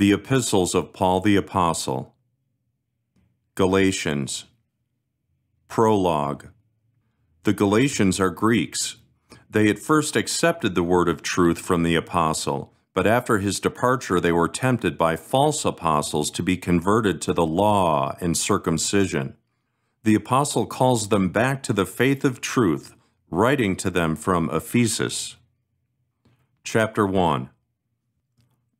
The Epistles of Paul the Apostle. Galatians. Prologue. The Galatians are Greeks. They at first accepted the word of truth from the apostle, but after his departure they were tempted by false apostles to be converted to the law and circumcision. The apostle calls them back to the faith of truth, writing to them from Ephesus. Chapter 1.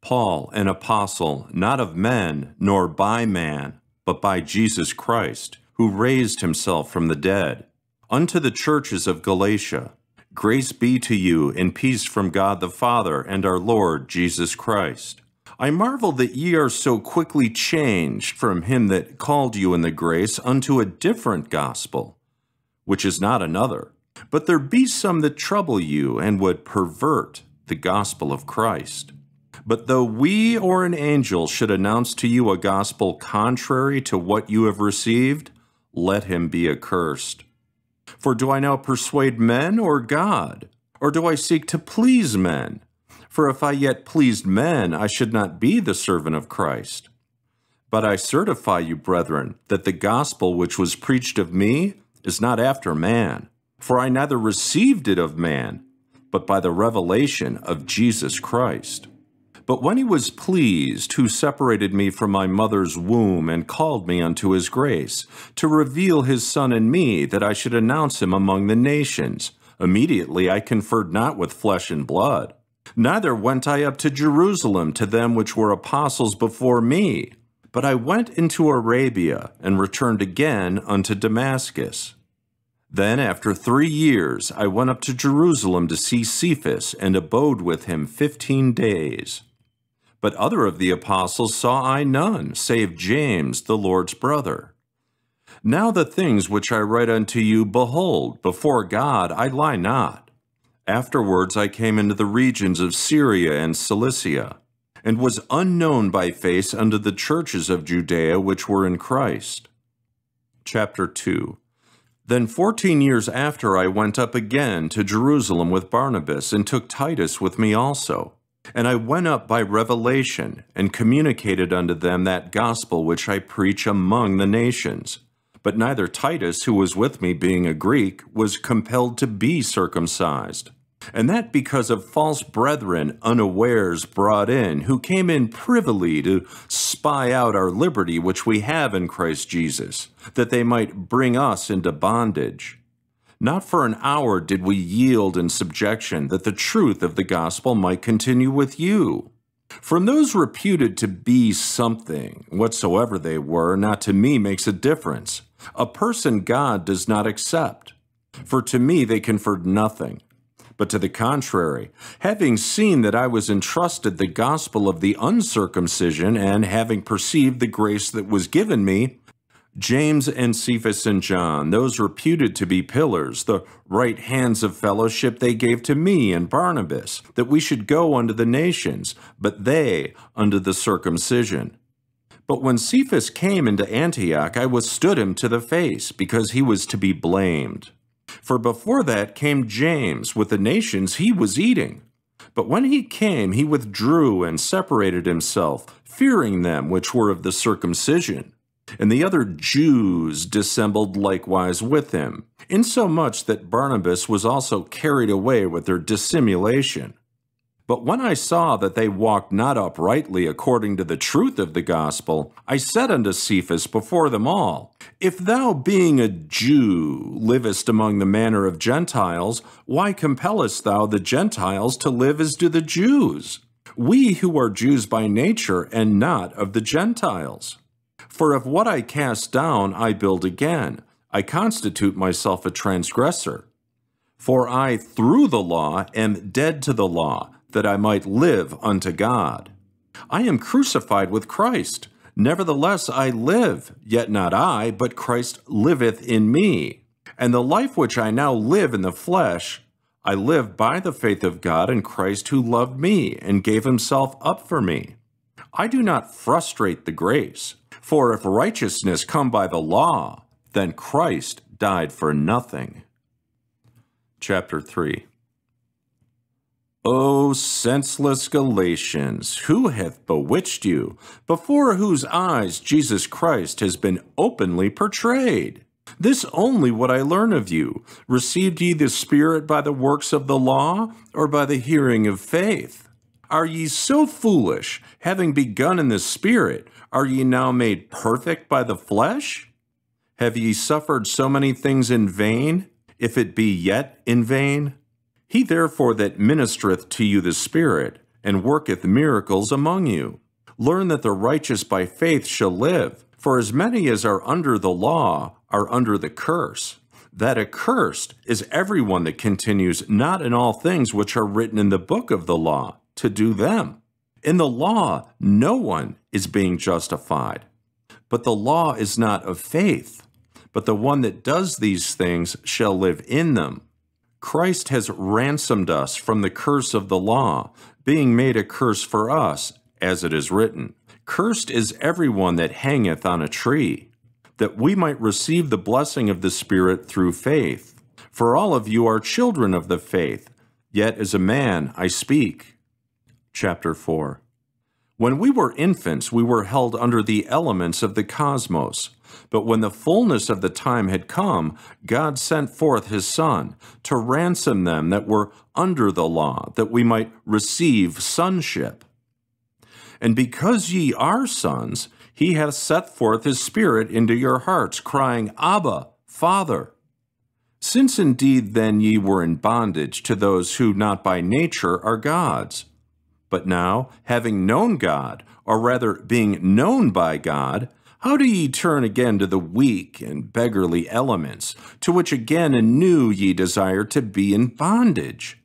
Paul, an apostle, not of men, nor by man, but by Jesus Christ, who raised himself from the dead, unto the churches of Galatia, grace be to you and peace from God the Father and our Lord Jesus Christ. I marvel that ye are so quickly changed from him that called you in the grace unto a different gospel, which is not another. But there be some that trouble you and would pervert the gospel of Christ. But though we or an angel should announce to you a gospel contrary to what you have received, let him be accursed. For do I now persuade men or God? Or do I seek to please men? For if I yet pleased men, I should not be the servant of Christ. But I certify you, brethren, that the gospel which was preached of me is not after man. For I neither received it of man, but by the revelation of Jesus Christ. But when he was pleased, who separated me from my mother's womb and called me unto his grace, to reveal his Son in me, that I should announce him among the nations, immediately I conferred not with flesh and blood. Neither went I up to Jerusalem to them which were apostles before me, but I went into Arabia, and returned again unto Damascus. Then after 3 years I went up to Jerusalem to see Cephas, and abode with him 15 days. But other of the apostles saw I none, save James, the Lord's brother. Now the things which I write unto you, behold, before God I lie not. Afterwards I came into the regions of Syria and Cilicia, and was unknown by face unto the churches of Judea which were in Christ. Chapter 2. Then 14 years after I went up again to Jerusalem with Barnabas, and took Titus with me also. And I went up by revelation, and communicated unto them that gospel which I preach among the nations. But neither Titus, who was with me, being a Greek, was compelled to be circumcised. And that because of false brethren unawares brought in, who came in privily to spy out our liberty which we have in Christ Jesus, that they might bring us into bondage. Not for an hour did we yield in subjection, that the truth of the gospel might continue with you. From those reputed to be something, whatsoever they were, not to me makes a difference. A person God does not accept, for to me they conferred nothing. But to the contrary, having seen that I was entrusted the gospel of the uncircumcision, and having perceived the grace that was given me, James and Cephas and John, those reputed to be pillars, the right hands of fellowship, they gave to me and Barnabas, that we should go unto the nations, but they unto the circumcision. But when Cephas came into Antioch, I withstood him to the face, because he was to be blamed. For before that came James, with the nations he was eating. But when he came, he withdrew and separated himself, fearing them which were of the circumcision. And the other Jews dissembled likewise with him, insomuch that Barnabas was also carried away with their dissimulation. But when I saw that they walked not uprightly according to the truth of the gospel, I said unto Cephas before them all, If thou, being a Jew, livest among the manner of Gentiles, why compellest thou the Gentiles to live as do the Jews? We who are Jews by nature, and not of the Gentiles. For if what I cast down I build again, I constitute myself a transgressor. For I, through the law, am dead to the law, that I might live unto God. I am crucified with Christ. Nevertheless I live, yet not I, but Christ liveth in me. And the life which I now live in the flesh, I live by the faith of God and Christ, who loved me and gave himself up for me. I do not frustrate the grace, for if righteousness come by the law, then Christ died for nothing. Chapter 3. O senseless Galatians, who hath bewitched you, before whose eyes Jesus Christ has been openly portrayed? This only what I learn of you. Received ye the Spirit by the works of the law, or by the hearing of faith? Are ye so foolish, having begun in the Spirit, are ye now made perfect by the flesh? Have ye suffered so many things in vain, if it be yet in vain? He therefore that ministereth to you the Spirit, and worketh miracles among you, learn that the righteous by faith shall live. For as many as are under the law are under the curse. That accursed is everyone that continues not in all things which are written in the book of the law, to do them. In the law no one is being justified, but the law is not of faith. But the one that does these things shall live in them. Christ has ransomed us from the curse of the law, being made a curse for us, as it is written, Cursed is everyone that hangeth on a tree, that we might receive the blessing of the Spirit through faith. For all of you are children of the faith, yet as a man I speak. Chapter 4. When we were infants, we were held under the elements of the cosmos. But when the fullness of the time had come, God sent forth his Son to ransom them that were under the law, that we might receive sonship. And because ye are sons, he hath set forth his Spirit into your hearts, crying, Abba, Father. Since indeed then ye were in bondage to those who not by nature are gods. But now, having known God, or rather being known by God, how do ye turn again to the weak and beggarly elements, to which again anew ye desire to be in bondage?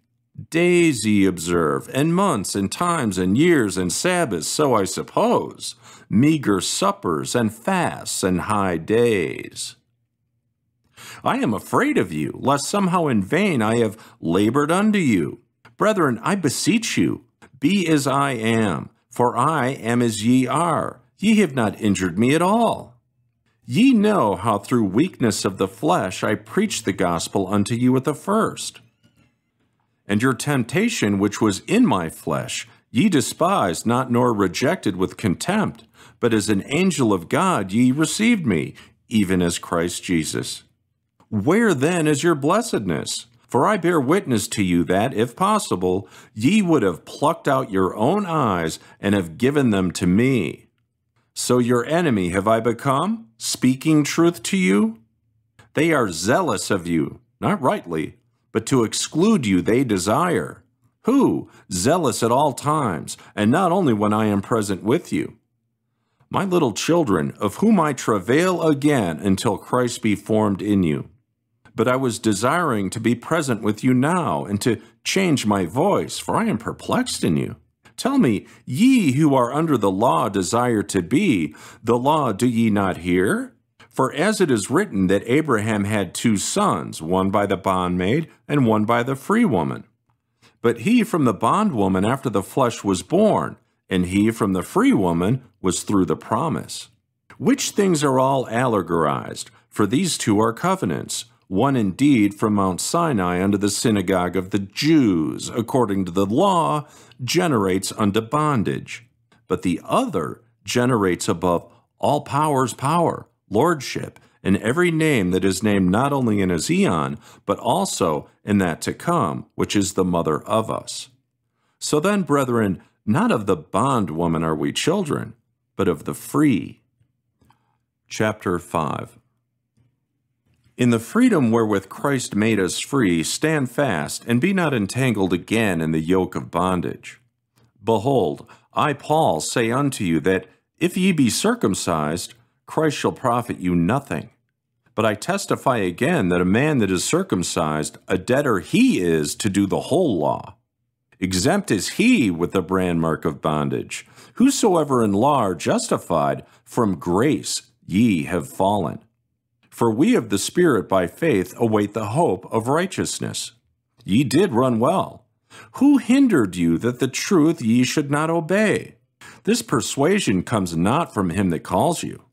Days ye observe, and months, and times, and years, and Sabbaths, so I suppose, meager suppers, and fasts, and high days. I am afraid of you, lest somehow in vain I have labored unto you. Brethren, I beseech you, be as I am, for I am as ye are. Ye have not injured me at all. Ye know how through weakness of the flesh I preached the gospel unto you at the first. And your temptation which was in my flesh ye despised not, nor rejected with contempt, but as an angel of God ye received me, even as Christ Jesus. Where then is your blessedness? For I bear witness to you that, if possible, ye would have plucked out your own eyes and have given them to me. So your enemy have I become, speaking truth to you? They are zealous of you, not rightly, but to exclude you they desire. Who? Zealous at all times, and not only when I am present with you. My little children, of whom I travail again until Christ be formed in you. But I was desiring to be present with you now, and to change my voice, for I am perplexed in you. Tell me, ye who are under the law desire to be the law, do ye not hear? For as it is written that Abraham had two sons, one by the bondmaid and one by the free woman. But he from the bondwoman after the flesh was born, and he from the free woman was through the promise. Which things are all allegorized? For these two are covenants, one indeed from Mount Sinai unto the synagogue of the Jews, according to the law, generates unto bondage. But the other generates above all powers power, lordship, and every name that is named not only in Aeon, but also in that to come, which is the mother of us. So then, brethren, not of the bondwoman are we children, but of the free. Chapter 5. In the freedom wherewith Christ made us free, stand fast, and be not entangled again in the yoke of bondage. Behold, I, Paul, say unto you that, if ye be circumcised, Christ shall profit you nothing. But I testify again that a man that is circumcised, a debtor he is to do the whole law. Exempt is he with the brandmark of bondage. Whosoever in law are justified, from grace ye have fallen. For we of the Spirit by faith await the hope of righteousness. Ye did run well. Who hindered you that the truth ye should not obey? This persuasion comes not from him that calls you.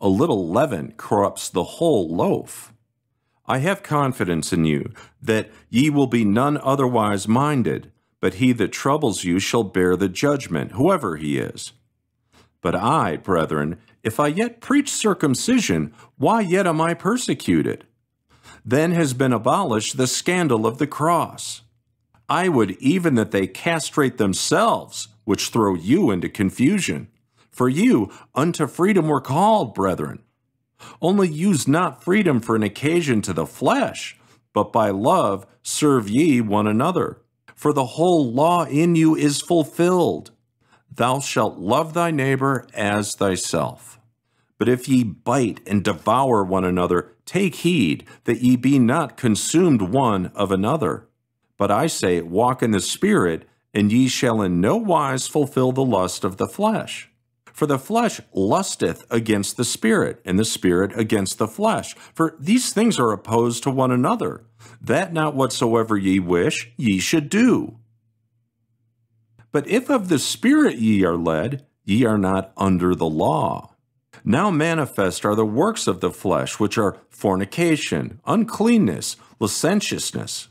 A little leaven corrupts the whole loaf. I have confidence in you that ye will be none otherwise minded, but he that troubles you shall bear the judgment, whoever he is. But I, brethren, if I yet preach circumcision, why yet am I persecuted? Then has been abolished the scandal of the cross. I would even that they castrate themselves, which throw you into confusion. For you unto freedom were called, brethren. Only use not freedom for an occasion to the flesh, but by love serve ye one another. For the whole law in you is fulfilled. Thou shalt love thy neighbor as thyself. But if ye bite and devour one another, take heed that ye be not consumed one of another. But I say, walk in the Spirit, and ye shall in no wise fulfill the lust of the flesh. For the flesh lusteth against the Spirit, and the Spirit against the flesh. For these things are opposed to one another, that not whatsoever ye wish ye should do. But if of the Spirit ye are led, ye are not under the law. Now manifest are the works of the flesh, which are fornication, uncleanness, licentiousness,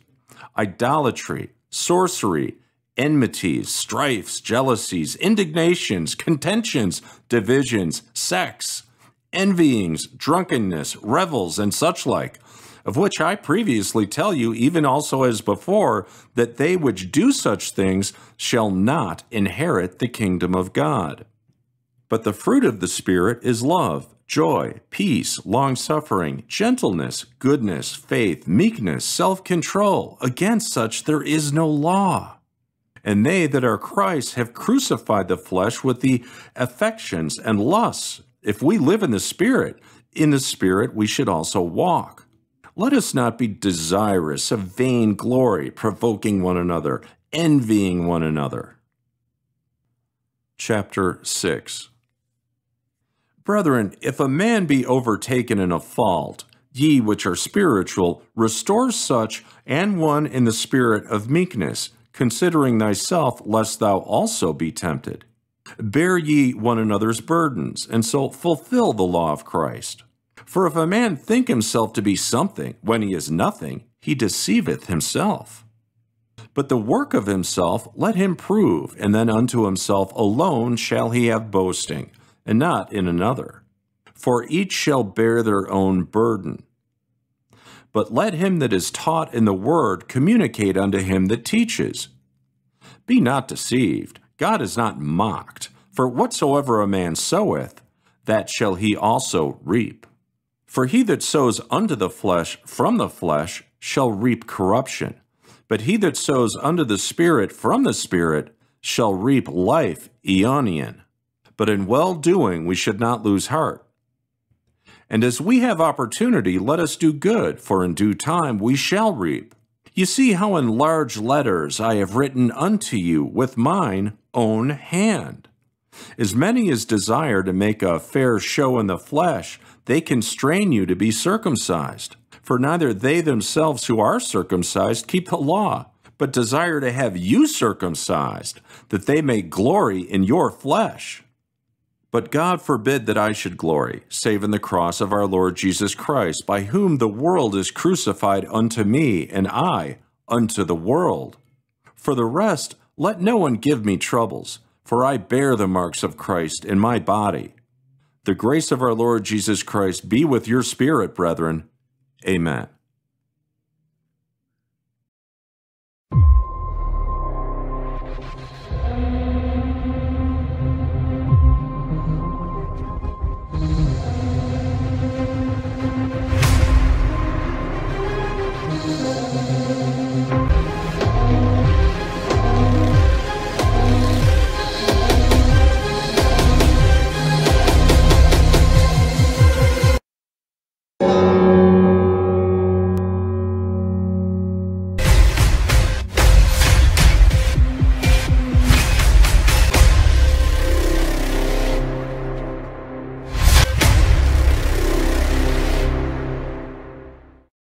idolatry, sorcery, enmities, strifes, jealousies, indignations, contentions, divisions, sects, envyings, drunkenness, revels, and such like, of which I previously tell you, even also as before, that they which do such things shall not inherit the kingdom of God. But the fruit of the Spirit is love, joy, peace, long-suffering, gentleness, goodness, faith, meekness, self-control. Against such there is no law. And they that are Christ have crucified the flesh with the affections and lusts. If we live in the Spirit we should also walk. Let us not be desirous of vain glory, provoking one another, envying one another. Chapter 6. Brethren, if a man be overtaken in a fault, ye which are spiritual, restore such an one in the spirit of meekness, considering thyself, lest thou also be tempted. Bear ye one another's burdens, and so fulfill the law of Christ. For if a man think himself to be something, when he is nothing, he deceiveth himself. But the work of himself let him prove, and then unto himself alone shall he have boasting, and not in another. For each shall bear their own burden. But let him that is taught in the word communicate unto him that teaches. Be not deceived, God is not mocked, for whatsoever a man soweth, that shall he also reap. For he that sows unto the flesh from the flesh shall reap corruption, but he that sows unto the Spirit from the Spirit shall reap life aeonian. But in well-doing we should not lose heart. And as we have opportunity, let us do good, for in due time we shall reap. You see how in large letters I have written unto you with mine own hand. As many as desire to make a fair show in the flesh, they constrain you to be circumcised. For neither they themselves who are circumcised keep the law, but desire to have you circumcised, that they may glory in your flesh. But God forbid that I should glory, save in the cross of our Lord Jesus Christ, by whom the world is crucified unto me, and I unto the world. For the rest, let no one give me troubles, for I bear the marks of Christ in my body. The grace of our Lord Jesus Christ be with your spirit, brethren. Amen.